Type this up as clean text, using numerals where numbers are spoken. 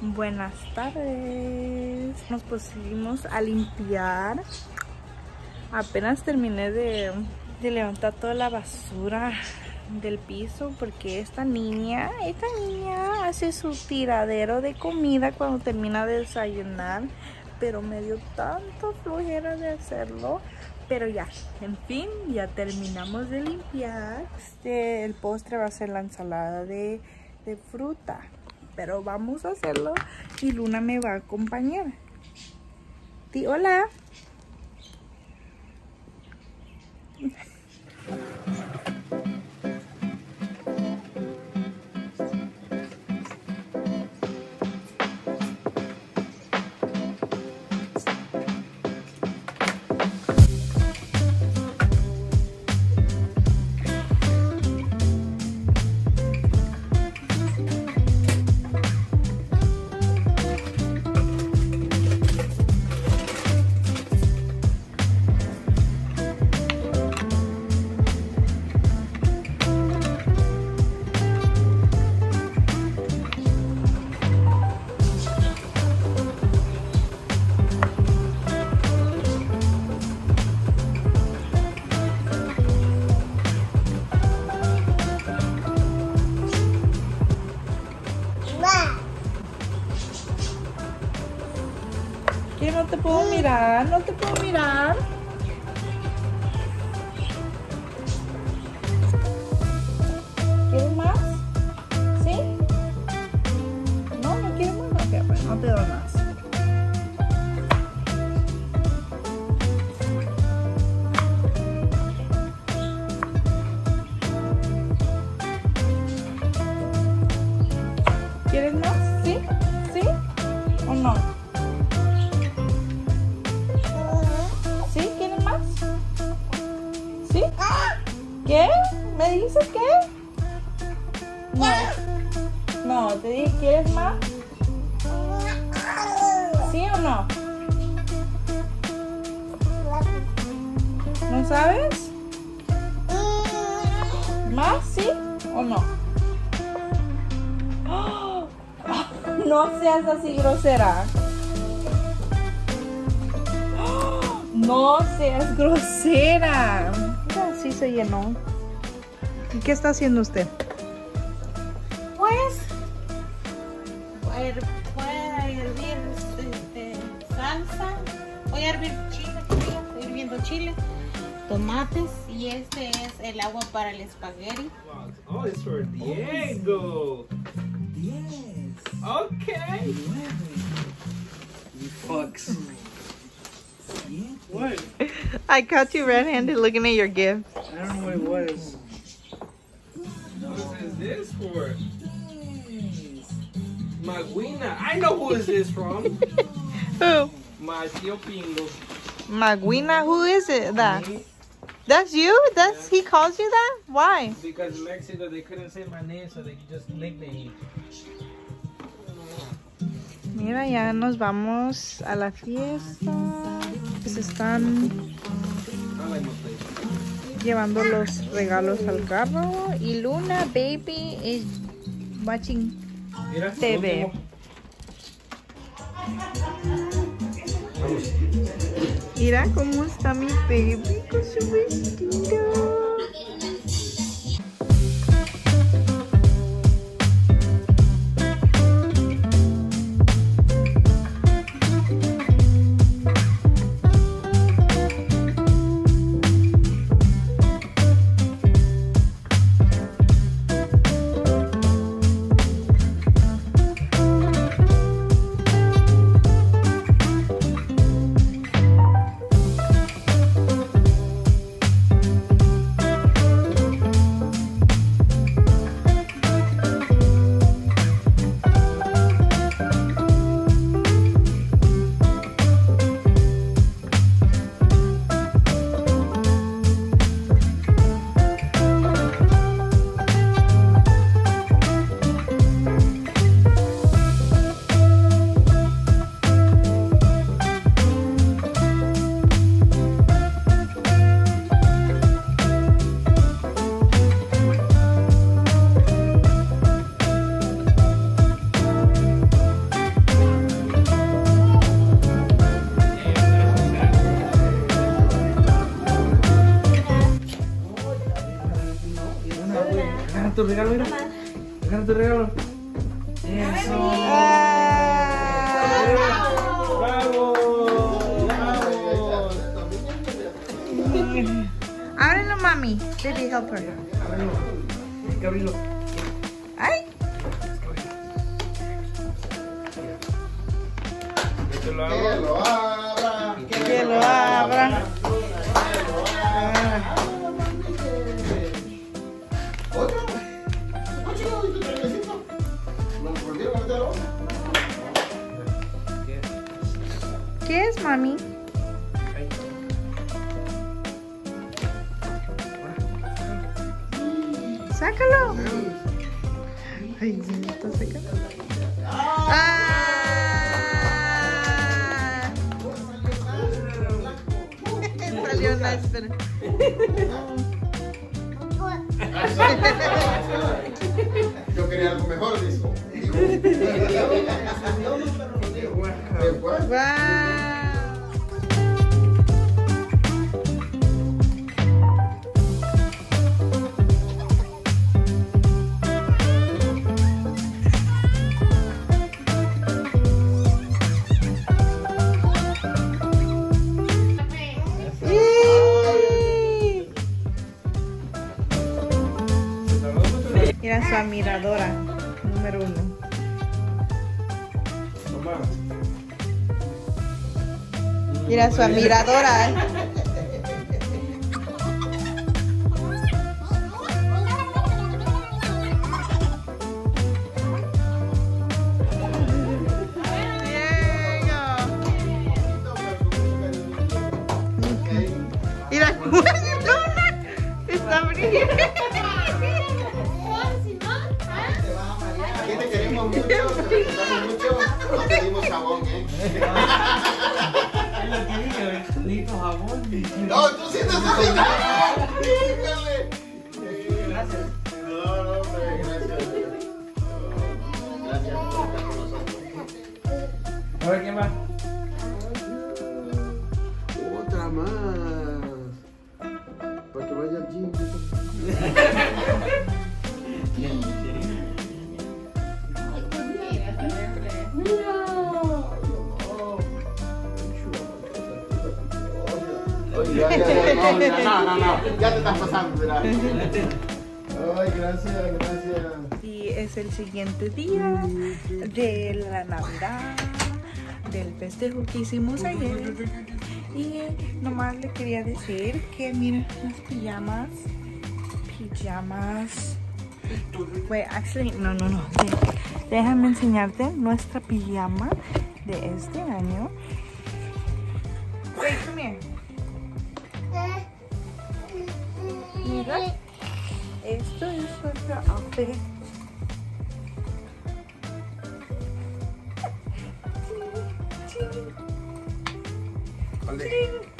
Buenas tardes. Nos pusimos a limpiar. Apenas terminé de levantar toda la basura del piso porque esta niña hace su tiradero de comida cuando termina de desayunar, pero me dio tanto flojera de hacerlo. Pero ya, en fin, ya terminamos de limpiar. El postre va a ser la ensalada de fruta, pero vamos a hacerlo y Luna me va a acompañar. Di hola. No te puedo mirar. ¿Quieres más? ¿Sí? No quieres más. Ok, pues no te doy más. ¿Quieres más? ¿Sí? ¿Sí? ¿O no? ¿Qué? ¿Me dices qué? No, te dije, ¿quieres más? ¿Sí o no? ¿No sabes? ¿Más? ¿Sí o no? ¡Oh! No seas así grosera. ¡Oh! No seas grosera. Sí se llenó. ¿Y qué está haciendo usted? Pues voy a hervir salsa. Voy a hervir chile. Estoy hirviendo chile, tomates, y este es el agua para el espagueti. Oh, es para Diego. 10. Ok. 9. Fucks. What? I caught you red-handed looking at your gift. I don't know what it was. What is this for? Magwina. I know who is this from. Who? My tío Pingo. Magwina, who is it? That? Me? That's you? That's yeah. He calls you that? Why? Because in Mexico they couldn't say my name, so they just nicknamed me. Mira, ya nos vamos a la fiesta. Se están llevando los regalos al carro. Y Luna, baby, is watching TV. Mira cómo está mi baby con su vestido. tu regalo, mira. Agarra tu regalo. Eso. ¡Bravo! ¡Bravo! Ábrelo, mami. Baby, help her. Ábrelo. Hay que abrirlo. ¡Ay! Que te lo abra. Que lo abra. ¿Qué es, mami? ¡Sácalo! Ay, está secando. ¡Ah! Salió una espera. Yo quería algo mejor, dijo. ¡Guau! Mira su admiradora, número 1. Mira su admiradora. Mira, está brillando. No pedimos jabón, ¿eh? Lo tiene que jabón. No, tú sí necesitas. Dígale. Gracias. No, no, hombre, gracias. Gracias por estar con nosotros. A ver, ¿quién más? Otra más. Para que vaya al gym. No, ya te estás pasando, ¿verdad? Ay, gracias. Y es el siguiente día de la Navidad, del festejo que hicimos ayer. Y nomás le quería decir que miren las pijamas. Wait, actually, no. Sí. Déjame enseñarte nuestra pijama de este año. Wait, come here. Mira, esto es nuestro outfit. Ching, ching.